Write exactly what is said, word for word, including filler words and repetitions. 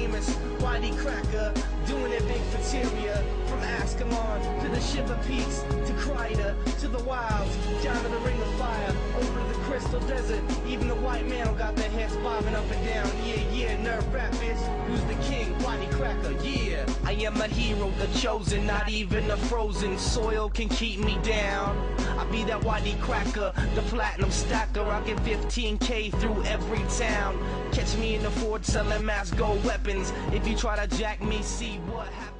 famous Waddy Cracker, doing it big for Tyria. From Ascalon to the Shiver Peaks, to Krita, to the wilds, down to the Ring of Fire, over to the Crystal Desert. Even the white man got their heads bobbing up and down. Yeah, yeah, Nerve Rapids, who's the king? Waddy Cracker, yeah. I am a hero, the chosen, not even the frozen soil can keep me down. I be that Waddy Cracker, the platinum stacker. I get fifteen K through every town. Catch me in the Ford selling mass gold weapons. If you try to jack me, see what happens.